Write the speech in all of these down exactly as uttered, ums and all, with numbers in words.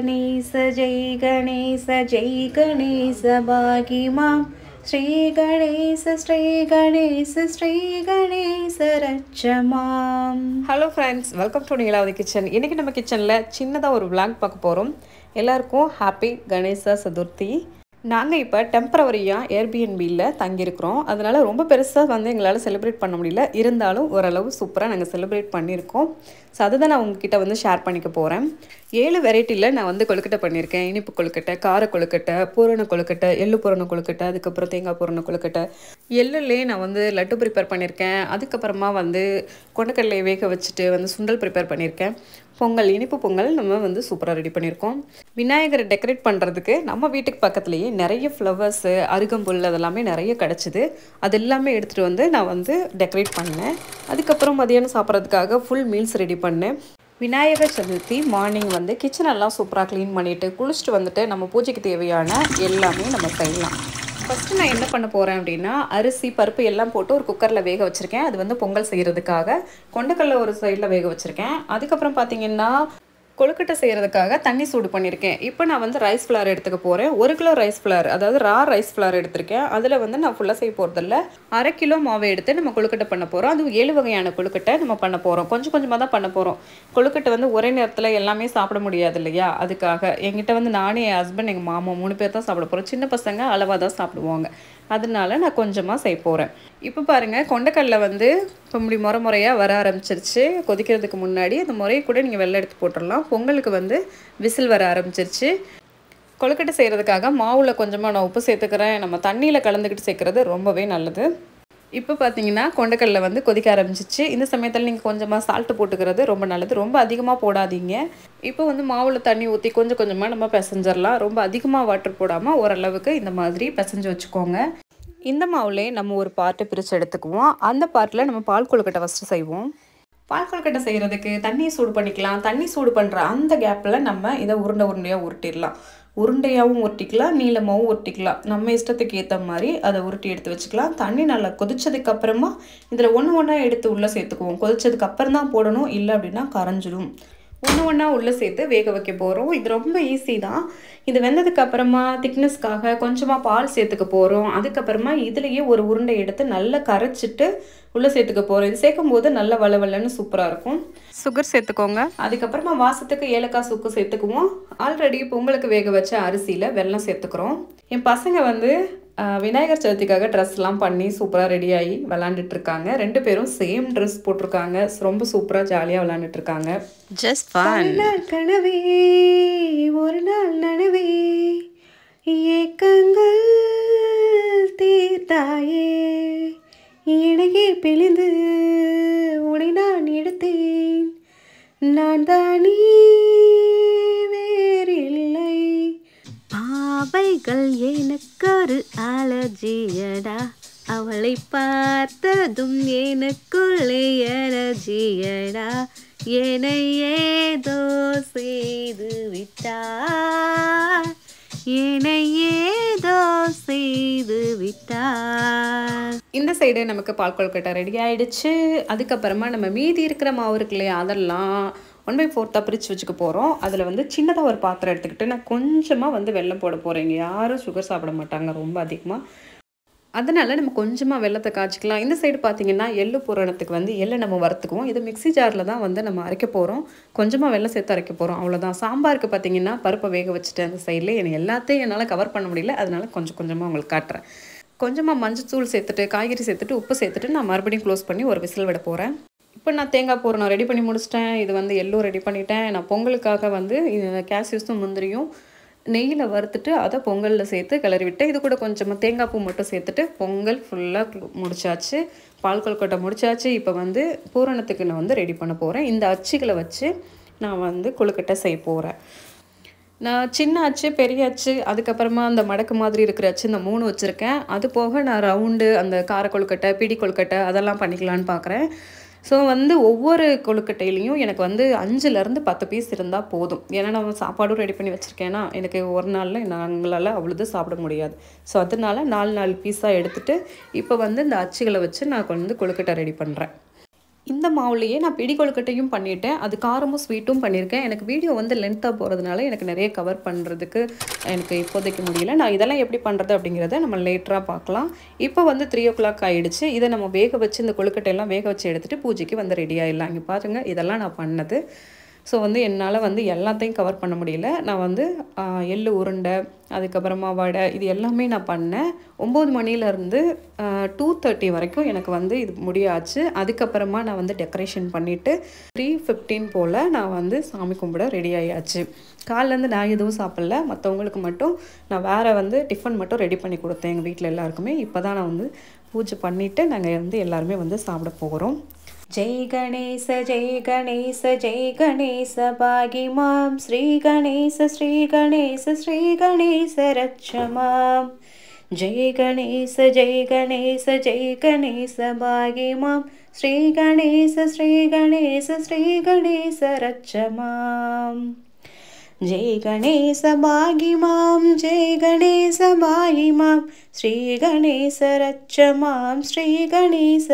गणेश जय गणेश जय गणेश बागी मां श्री गणेश श्री गणेश श्री गणेश रच्च मां। Hello friends, welcome to नीलावदी kitchen. इनके नम्म किचनला चिन्नदा ओरु व्लॉग पाक्क पोरोम। एल्लारुक्कुम हैप्पी गणेश चतुर्थी। நாங்கள் இப்போ டெம்பரவரியாக ஏர்பிஎன்பியில் தங்கியிருக்கிறோம். அதனால் ரொம்ப பெருசாக வந்து எங்களால் செலிப்ரேட் பண்ண முடியல, இருந்தாலும் ஓரளவு சூப்பராக நாங்கள் செலிப்ரேட் பண்ணியிருக்கோம். ஸோ அதுதான் நான் உங்ககிட்ட வந்து ஷேர் பண்ணிக்க போகிறேன். ஏழு வெரைட்டியில் நான் வந்து கொழுக்கட்டை பண்ணியிருக்கேன். இனிப்பு கொழுக்கட்டை, கார கொழுக்கட்டை, பூரண கொழுக்கட்டை, எள்ளு பூரண கொழுக்கட்டை, அதுக்கப்புறம் தேங்காய் பூரண கொழுக்கட்டை, எள்ளுலேயே நான் வந்து லட்டு ப்ரிப்பேர் பண்ணியிருக்கேன். அதுக்கப்புறமா வந்து கொண்டக்கடலையை வேக வச்சுட்டு வந்து சுண்டல் ப்ரிப்பேர் பண்ணியிருக்கேன். பொங்கல், இனிப்பு பொங்கல் நம்ம வந்து சூப்பராக ரெடி பண்ணியிருக்கோம். விநாயகரை டெக்கரேட் பண்ணுறதுக்கு நம்ம வீட்டுக்கு பக்கத்துலேயே நிறைய ஃப்ளவர்ஸு, அருகம்புல் அதெல்லாமே நிறைய கிடச்சிது. அது எல்லாமே எடுத்துகிட்டு வந்து நான் வந்து டெக்கரேட் பண்ணேன். அதுக்கப்புறம் மதியானம் சாப்பிட்றதுக்காக ஃபுல் மீல்ஸ் ரெடி பண்ணேன். விநாயகர் சதுர்த்தி மார்னிங் வந்து கிச்சனெல்லாம் சூப்பராக க்ளீன் பண்ணிவிட்டு குளிச்சுட்டு வந்துட்டு நம்ம பூஜைக்கு தேவையான எல்லாமே நம்ம செய்யலாம். ஃபஸ்ட்டு நான் என்ன பண்ண போகிறேன் அப்படின்னா, அரிசி பருப்பு எல்லாம் போட்டு ஒரு குக்கரில் வேக வச்சுருக்கேன். அது வந்து பொங்கல் செய்கிறதுக்காக. கொண்டக்கடலை ஒரு சைடில் வேக வச்சுருக்கேன். அதுக்கப்புறம் பார்த்திங்கன்னா கொழுக்கட்டை செய்கிறதுக்காக தண்ணி சூடு பண்ணியிருக்கேன். இப்போ நான் வந்து ரைஸ் ஃப்ளார் எடுத்துக்க போகிறேன். ஒரு கிலோ ரைஸ் ஃப்ளார், அதாவது ரா ரைஸ் ஃப்ளார் எடுத்திருக்கேன். அதில் வந்து நான் ஃபுல்லாக செய்ய போகிறதில்ல. அரை கிலோ மாவை எடுத்து நம்ம கொழுக்கட்டை பண்ண போகிறோம். அதுவும் ஏழு வகையான கொழுக்கட்டை நம்ம பண்ண போகிறோம். கொஞ்சம் கொஞ்சமாக தான் பண்ண போகிறோம். கொழுக்கட்டை வந்து ஒரே நேரத்தில் எல்லாமே சாப்பிட முடியாது இல்லையா? அதுக்காக எங்கிட்ட வந்து நானே, என் ஹஸ்பண்ட், எங்கள் மாமா மூணு பேர் தான் சாப்பிட போகிறோம். சின்ன பசங்க அளவாக தான் சாப்பிடுவாங்க. அதனால நான் கொஞ்சமாக செய்ய போகிறேன். இப்போ பாருங்கள், கொண்டக்கடலை வந்து இப்போ இப்படி முறை முறையாக வர ஆரம்பிச்சிருச்சு. கொதிக்கிறதுக்கு முன்னாடி அந்த முறையை கூட நீங்கள் வெள்ளை எடுத்து போட்டுடலாம். பொங்கலுக்கு வந்து விசில் வர ஆரம்பிச்சிருச்சு. கொழுக்கட்டை செய்கிறதுக்காக மாவில் கொஞ்சமாக நான் உப்பு சேர்த்துக்கிறேன். நம்ம தண்ணியில் கலந்துக்கிட்டு சேர்க்குறது ரொம்பவே நல்லது. இப்போ பார்த்தீங்கன்னா கொண்டக்கடலை வந்து கொதிக்க ஆரம்பிச்சிச்சு. இந்த சமயத்தில் நீங்கள் கொஞ்சமாக சால்ட்டு போட்டுக்கிறது ரொம்ப நல்லது. ரொம்ப அதிகமாக போடாதீங்க. இப்போ வந்து மாவில் தண்ணி ஊற்றி கொஞ்சம் கொஞ்சமாக நம்ம பிசைஞ்சிடலாம். ரொம்ப அதிகமாக வாட்டர் போடாமல் ஓரளவுக்கு இந்த மாதிரி பிசைஞ்சு வச்சுக்கோங்க. இந்த மாவுலேயே நம்ம ஒரு பார்ட்டை பிரித்து எடுத்துக்குவோம். அந்த பார்ட்டில் நம்ம பால் கொழுக்கட்டை ஃபஸ்ட்டு செய்வோம். பால் கொழுக்கட்டை செய்கிறதுக்கு தண்ணியை சூடு பண்ணிக்கலாம். தண்ணி சூடு பண்ணுற அந்த கேப்பில் நம்ம இதை உருண்டை உருண்டையாக உருட்டிடலாம். உருண்டையாகவும் உருட்டிக்கலாம், நீளமாகவும் உருட்டிக்கலாம். நம்ம இஷ்டத்துக்கு ஏற்ற மாதிரி அதை உருட்டி எடுத்து வச்சுக்கலாம். தண்ணி நல்லா கொதிச்சதுக்கப்புறமா இதில் ஒன்று ஒன்றா எடுத்து உள்ளே சேர்த்துக்குவோம். கொதிச்சதுக்கப்புறம் தான் போடணும், இல்லை அப்படின்னா கரைஞ்சிடும். ஒன்று ஒன்றா உள்ளே சேர்த்து வேக வைக்க போகிறோம். இது ரொம்ப ஈஸி தான். இது வெந்ததுக்கப்புறமா திக்னஸ்க்காக கொஞ்சமாக பால் சேர்த்துக்க போகிறோம். அதுக்கப்புறமா இதுலேயே ஒரு உருண்டை எடுத்து நல்லா கரைச்சிட்டு உள்ளே சேர்த்துக்க போகிறோம். இது சேர்க்கும் போது நல்லா வளவலன்னு சூப்பராக இருக்கும். சுகர் சேர்த்துக்கோங்க. அதுக்கப்புறமா வாசத்துக்கு ஏலக்காய் சுக்கு சேர்த்துக்குவோம். ஆல்ரெடி பொங்கலுக்கு வேக வச்ச அரிசியில் வெல்லம் சேர்த்துக்கிறோம். என் பசங்க வந்து விநாயகர் சதுர்த்திக்காக ட்ரெஸ்லாம் பண்ணி சூப்பராக ரெடியாகி விளாண்டுட்ருக்காங்க. ரெண்டு பேரும் சேம் ட்ரெஸ் போட்டிருக்காங்க. ரொம்ப சூப்பராக ஜாலியாக விளாண்டுட்ருக்காங்க. Just fun. கனவே ஒரு நாள் நனவே ஏக்கங்கள் தீர்த்தாயே, இணையே பிழிந்து உடை நான் எடுத்தேன், நான் தானே வேறில்லை, பாவைகள் எனக்கு ஒரு அலர்ஜியடா, அவளை பார்த்ததும் எனக்குள்ளே அலர்ஜியடா, என்னை ஏதோ செய்து விட்டார், என்னை ஏதோ செய்து விட்டார். இந்த சைடு நமக்கு பால் கொழுக்கட்டை ரெடி ஆயிடுச்சு. அதுக்கப்புறமா நம்ம மீதி இருக்கிற மாவு இருக்கு இல்லையா, அதெல்லாம் ஒன் பை ஃபோர்த்தாக பிரித்து வச்சுக்க போகிறோம். அதில் வந்து சின்னதாக ஒரு பாத்திரம் எடுத்துக்கிட்டு நான் கொஞ்சமாக வந்து வெல்லம் போட போகிறேன். யாரும் சுகர் சாப்பிட மாட்டாங்க ரொம்ப அதிகமாக. அதனால் நம்ம கொஞ்சமாக வெல்லத்தை காய்ச்சிக்கலாம். இந்த சைடு பார்த்திங்கன்னா எள்ளு பூரணத்துக்கு வந்து எள்ளை நம்ம வறுத்துக்குவோம். இது மிக்சி ஜாரில் தான் வந்து நம்ம அரைக்க போகிறோம். கொஞ்சமாக வெல்லம் சேர்த்து அரைக்க போகிறோம், அவ்வளோதான். சாம்பாருக்கு பார்த்திங்கன்னா பருப்பை வேக வச்சுட்டு அந்த சைடில் எனக்கு எல்லாத்தையும் என்னால் கவர் பண்ண முடியல. அதனால் கொஞ்சம் கொஞ்சமாக உங்களுக்கு காட்டுறேன். கொஞ்சமாக மஞ்சத்தூள் சேர்த்துட்டு, காய்கறி சேர்த்துட்டு, உப்பு சேர்த்துட்டு நான் மறுபடியும் க்ளோஸ் பண்ணி ஒரு விசில் விட போகிறேன். இப்போ நான் தேங்காய் பூரணம் ரெடி பண்ணி முடிச்சிட்டேன். இது வந்து எள்ளும் ரெடி பண்ணிட்டேன். நான் பொங்கலுக்காக வந்து கேசியூஸும் முந்திரியும் நெய்யில் வறுத்துட்டு அதை பொங்கலில் சேர்த்து கிளறி விட்டேன். இது கூட கொஞ்சமாக தேங்காய் பூ மட்டும் சேர்த்துட்டு பொங்கல் ஃபுல்லாக முடிச்சாச்சு. பால் கொழுக்கட்டை முடிச்சாச்சு. இப்போ வந்து பூரணத்துக்கு நான் வந்து ரெடி பண்ண போகிறேன். இந்த அச்சுகளை வச்சு நான் வந்து கொழுக்கட்டை செய்ய போகிறேன். நான் சின்ன அச்சு, பெரிய அச்சு, அதுக்கப்புறமா அந்த மடக்கு மாதிரி இருக்கிற அச்சு, இந்த மூணு வச்சுருக்கேன். அது போக நான் ரவுண்டு அந்த கார கொழுக்கட்டை, பிடி கொழுக்கட்டை அதெல்லாம் பண்ணிக்கலான்னு பார்க்குறேன். ஸோ வந்து ஒவ்வொரு கொழுக்கட்டையிலையும் எனக்கு வந்து அஞ்சுலேருந்து பத்து பீஸ் இருந்தால் போதும். ஏன்னா நம்ம சாப்பாடும் ரெடி பண்ணி வச்சுருக்கேன்னா எனக்கு ஒரு நாளில் நாங்களால் அவ்வளோது சாப்பிட முடியாது. ஸோ அதனால நாலு நாலு பீஸாக எடுத்துகிட்டு இப்போ வந்து இந்த அச்சுகளை வச்சு நான் வந்து கொழுக்கட்டை ரெடி பண்ணுறேன். இந்த மாவுலயே நான் பிடி கொழுக்கட்டையும் பண்ணிட்டேன், அது காரமும் ஸ்வீட்டும் பண்ணியிருக்கேன். எனக்கு வீடியோ வந்து லென்த்தாக போகிறதுனால எனக்கு நிறைய கவர் பண்ணுறதுக்கு எனக்கு இப்போதைக்கு முடியல. நான் இதெல்லாம் எப்படி பண்ணுறது அப்படிங்கிறத நம்ம லேட்டராக பார்க்கலாம். இப்போ வந்து த்ரீ ஓ கிளாக் ஆகிடுச்சு. இதை நம்ம வேக வச்சு இந்த கொழுக்கட்டையெல்லாம் வேக வச்சு எடுத்துகிட்டு பூஜைக்கு வந்து ரெடி ஆகிடலாம். இங்கே பாருங்கள், இதெல்லாம் நான் பண்ணது. ஸோ வந்து என்னால் வந்து எல்லாத்தையும் கவர் பண்ண முடியல. நான் வந்து எள்ளு உருண்டை, அதுக்கப்புறமா வடை, இது எல்லாமே நான் பண்ணேன். ஒம்பது மணிலேருந்து டூ தேர்ட்டி வரைக்கும் எனக்கு வந்து இது முடியாச்சு. அதுக்கப்புறமா நான் வந்து டெக்கரேஷன் பண்ணிவிட்டு த்ரீ ஃபிஃப்டீன் போல் நான் வந்து சாமி கும்பிட ரெடி ஆகியாச்சு. காலிலேருந்து நான் எதுவும் சாப்பிடல, மற்றவங்களுக்கு மட்டும் நான் வேறு வந்து டிஃபன் மட்டும் ரெடி பண்ணி கொடுத்தேன் எங்கள் வீட்டில் எல்லாருக்குமே. இப்போ தான் நான் வந்து பூஜை பண்ணிவிட்டு நாங்கள் வந்து எல்லாருமே வந்து சாப்பிட போகிறோம். जय गणेश जय गणेश जय गणेश भागि मां श्री गणेश श्री गणेश श्री गणेश रक्ष मां। जय गणेश जय गणेश जय गणेश भागि मां श्री गणेश श्री गणेश श्री गणेश रक्ष मां। जय गणेश भागि मां जय गणेश भागि मां श्री गणेश रक्ष मां श्री गणेश।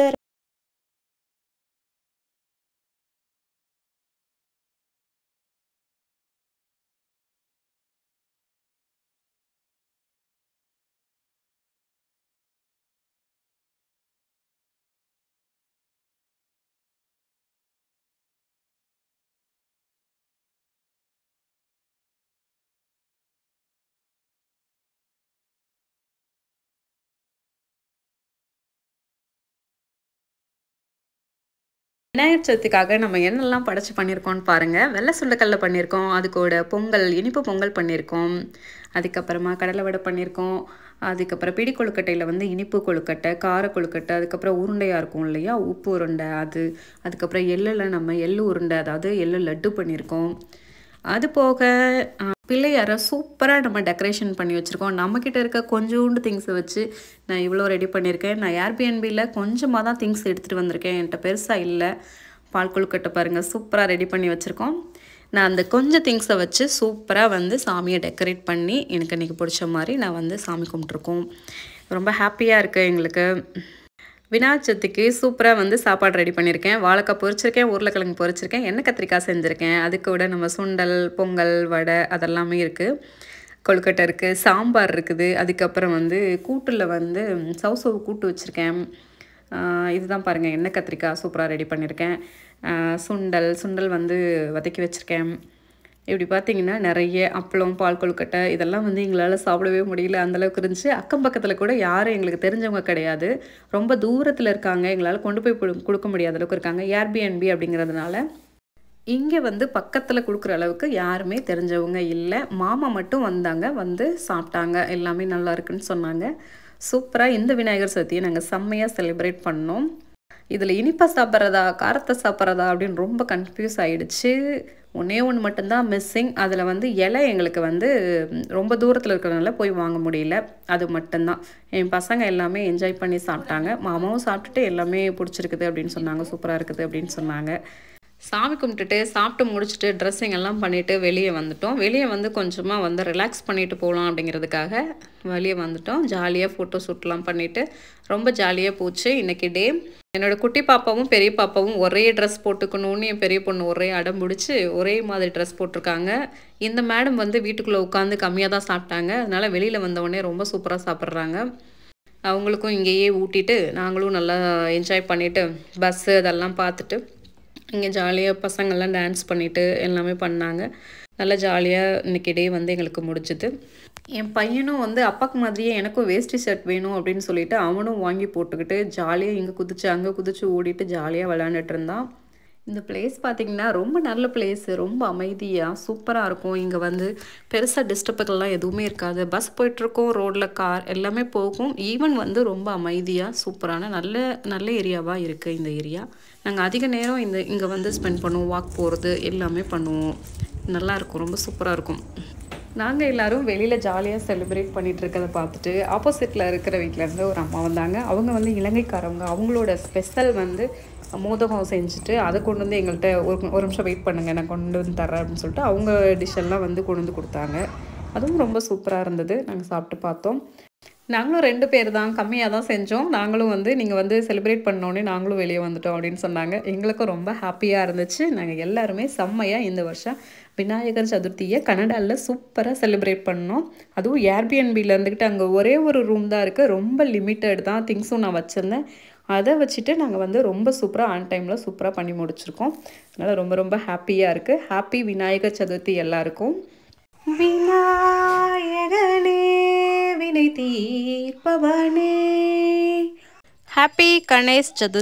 விநாயகர் சதுர்த்திக்காக நம்ம என்னெல்லாம் படைச்சி பண்ணியிருக்கோம்னு பாருங்கள். வெள்ளை சுண்டக்கல்ல பண்ணியிருக்கோம், அது கூட பொங்கல், இனிப்பு பொங்கல் பண்ணியிருக்கோம், அதுக்கப்புறமா கடலை வடை பண்ணியிருக்கோம், அதுக்கப்புறம் பிடி கொழுக்கட்டையில் வந்து இனிப்பு கொழுக்கட்டை, கார கொழுக்கட்டை, அதுக்கப்புறம் உருண்டையாக இருக்கும் இல்லையா உப்பு உருண்டை அது, அதுக்கப்புறம் எள்ளில் நம்ம எள்ளு உருண்டை அதாவது எள்ளு லட்டு பண்ணியிருக்கோம். அது போக பிள்ளையார சூப்பராக நம்ம டெக்கரேஷன் பண்ணி வச்சுருக்கோம். நம்மக்கிட்ட இருக்க கொஞ்சோண்டு திங்ஸை வச்சு நான் இவ்வளோ ரெடி பண்ணியிருக்கேன். நான் ஏர்பிஎன்பியில் கொஞ்சமாக தான் திங்ஸ் எடுத்துகிட்டு வந்திருக்கேன், என்கிட்ட பெருசாக இல்லை. பால் கொழுக்கட்டை பாருங்கள், சூப்பராக ரெடி பண்ணி வச்சுருக்கோம். நான் அந்த கொஞ்சம் திங்ஸை வச்சு சூப்பராக வந்து சாமியை டெக்கரேட் பண்ணி எனக்கு இன்றைக்கி பிடிச்ச மாதிரி நான் வந்து சாமி கும்பிட்ருக்கோம். ரொம்ப ஹாப்பியாக இருக்குது எங்களுக்கு. விநாயகர் சதுர்த்திக்கு சூப்பராக வந்து சாப்பாடு ரெடி பண்ணியிருக்கேன். வாழைக்காய் பொரிச்சிருக்கேன், உருளைக்கிழங்கு பொரிச்சிருக்கேன், எண்ணெய் கத்திரிக்காய் செஞ்சுருக்கேன், அதுக்கு விட நம்ம சுண்டல், பொங்கல், வடை அதெல்லாமே இருக்குது, கொழுக்கட்டை இருக்குது, சாம்பார் இருக்குது, அதுக்கப்புறம் வந்து கூட்டில் வந்து சவுசவு கூட்டு வச்சுருக்கேன். இதுதான் பாருங்கள், எண்ணெய் கத்திரிக்காய் சூப்பராக ரெடி பண்ணியிருக்கேன், சுண்டல் சுண்டல் வந்து வதக்கி வச்சுருக்கேன். இப்படி பார்த்திங்கன்னா நிறைய அப்பளம், பால் கொழுக்கட்டை இதெல்லாம் வந்து எங்களால் சாப்பிடவே முடியல, அந்தளவுக்கு இருந்துச்சு. அக்கம் பக்கத்தில் கூட யாரும் எங்களுக்கு தெரிஞ்சவங்க கிடையாது, ரொம்ப தூரத்தில் இருக்காங்க, எங்களால் கொண்டு போய் கொடுக்க முடியாத அளவுக்கு இருக்காங்க. ஏர்பிஎன்பி அப்படிங்கிறதுனால இங்கே வந்து பக்கத்தில் கொடுக்குற அளவுக்கு யாருமே தெரிஞ்சவங்க இல்லை. மாமா மட்டும் வந்தாங்க, வந்து சாப்பிட்டாங்க, எல்லாமே நல்லா இருக்குன்னு சொன்னாங்க. சூப்பராக இந்த விநாயகர் சதுர்த்தியை நாங்கள் செம்மையாக செலிப்ரேட் பண்ணோம். இதில் இனிப்பை சாப்பிட்றதா காரத்தை சாப்பிட்றதா அப்படின்னு ரொம்ப கன்ஃபியூஸ் ஆகிடுச்சு. ஒன்றே ஒன்று மட்டும்தான் மிஸ்ஸிங், அதில் வந்து இலை எங்களுக்கு வந்து ரொம்ப தூரத்தில் இருக்கிறதுனால போய் வாங்க முடியல, அது மட்டும்தான். என் பசங்க எல்லாமே என்ஜாய் பண்ணி சாப்பிட்டாங்க, மாமாவும் சாப்பிட்டுட்டு எல்லாமே பிடிச்சிருக்குது அப்படின்னு சொன்னாங்க, சூப்பராக இருக்குது அப்படின்னு சொன்னாங்க. சாமி கும்பிட்டுட்டு சாப்பிட்டு முடிச்சுட்டு ட்ரெஸ்ஸிங் எல்லாம் பண்ணிவிட்டு வெளியே வந்துவிட்டோம். வெளியே வந்து கொஞ்சமாக வந்து ரிலாக்ஸ் பண்ணிவிட்டு போகலாம் அப்படிங்கிறதுக்காக வெளியே வந்துவிட்டோம். ஜாலியாக ஃபோட்டோ ஷூட்லாம் பண்ணிவிட்டு ரொம்ப ஜாலியாக போச்சு இன்றைக்கி டே. என்னோடய குட்டி பாப்பாவும் பெரிய பாப்பாவும் ஒரே ட்ரெஸ் போட்டுக்கணும்னு என் பெரிய பொண்ணு ஒரே அடம் பிடிச்சி ஒரே மாதிரி ட்ரெஸ் போட்டிருக்காங்க. இந்த மேடம் வந்து வீட்டுக்குள்ளே உட்காந்து கம்மியாக தான் சாப்பிட்டாங்க, அதனால் வெளியில் வந்தவுடனே ரொம்ப சூப்பராக சாப்பிட்றாங்க. அவங்களுக்கும் இங்கேயே ஊட்டிட்டு நாங்களும் நல்லா என்ஜாய் பண்ணிவிட்டு பஸ்ஸு அதெல்லாம் பார்த்துட்டு இங்கே ஜாலியாக பசங்கள்லாம் டான்ஸ் பண்ணிவிட்டு எல்லாமே பண்ணாங்க. நல்லா ஜாலியாக இன்றைக்கி டே வந்து எங்களுக்கு முடிச்சுது. என் பையனும் வந்து அப்பாவுக்கு மாதிரியே எனக்கும் வேஸ்டி ஷர்ட் வேணும் அப்படின்னு சொல்லிவிட்டு அவனும் வாங்கி போட்டுக்கிட்டு ஜாலியாக இங்கே குதிச்சு அங்கே குதிச்சு ஓடிட்டு ஜாலியாக விளையாண்டுட்டு இருந்தான். இந்த பிளேஸ் பார்த்திங்கன்னா ரொம்ப நல்ல பிளேஸு, ரொம்ப அமைதியாக சூப்பராக இருக்கும். இங்கே வந்து பெருசாக டிஸ்டர்புக்கெல்லாம் எதுவுமே இருக்காது. பஸ் போயிட்டுருக்கோம், ரோட்டில் கார் எல்லாமே போகும். ஈவன் வந்து ரொம்ப அமைதியாக சூப்பரான நல்ல நல்ல ஏரியாவாக இருக்குது இந்த ஏரியா. நாங்கள் அதிக நேரம் இந்த இங்கே வந்து ஸ்பெண்ட் பண்ணுவோம், வாக் போகிறது எல்லாமே பண்ணுவோம், நல்லாயிருக்கும், ரொம்ப சூப்பராக இருக்கும். நாங்கள் எல்லோரும் வெளியில் ஜாலியாக செலிப்ரேட் பண்ணிகிட்டு இருக்கிறத பார்த்துட்டு ஆப்போசிட்டில் இருக்கிற வீட்டிலேருந்து ஒரு அம்மா வந்தாங்க. அவங்க வந்து இலங்கைக்காரவங்க, அவங்களோட ஸ்பெஷல் வந்து மோதகம் செஞ்சுட்டு அதை கொண்டு வந்து எங்கள்கிட்ட ஒரு ஒரு நிமிஷம் வெயிட் பண்ணுங்கள் நான் கொண்டு வந்து தரேன் அப்படின்னு சொல்லிட்டு அவங்க டிஷ்ஷெல்லாம் வந்து கொண்டு வந்து கொடுத்தாங்க. அதுவும் ரொம்ப சூப்பராக இருந்தது, நாங்கள் சாப்பிட்டு பார்த்தோம். நாங்களும் ரெண்டு பேர் தான் கம்மியாக தான் செஞ்சோம். நாங்களும் வந்து நீங்கள் வந்து செலிப்ரேட் பண்ணோன்னே நாங்களும் வெளியே வந்துட்டோம் அப்படின்னு சொன்னாங்க. எங்களுக்கும் ரொம்ப ஹாப்பியாக இருந்துச்சு. நாங்கள் எல்லாருமே செம்மையாக இந்த வருஷம் விநாயகர் சதுர்த்தியை கனடாவில் சூப்பராக செலிப்ரேட் பண்ணோம். அதுவும் ஏர்பிஎன்பியில் இருந்துக்கிட்டு அங்கே ஒரே ஒரு ரூம் தான் இருக்குது, ரொம்ப லிமிட்டட் தான். திங்ஸும் நான் வச்சுருந்தேன், அதை வச்சுட்டு நாங்கள் வந்து ரொம்ப சூப்பராக ஆன் டைமில் சூப்பராக பண்ணி முடிச்சிருக்கோம். அதனால் ரொம்ப ரொம்ப ஹாப்பியாக இருக்குது. ஹாப்பி விநாயகர் சதுர்த்தி எல்லாருக்கும். விநாயகனே வினை தீர்ப்பவனே, ஹாப்பி கணேஷ் சதுர்த்தி.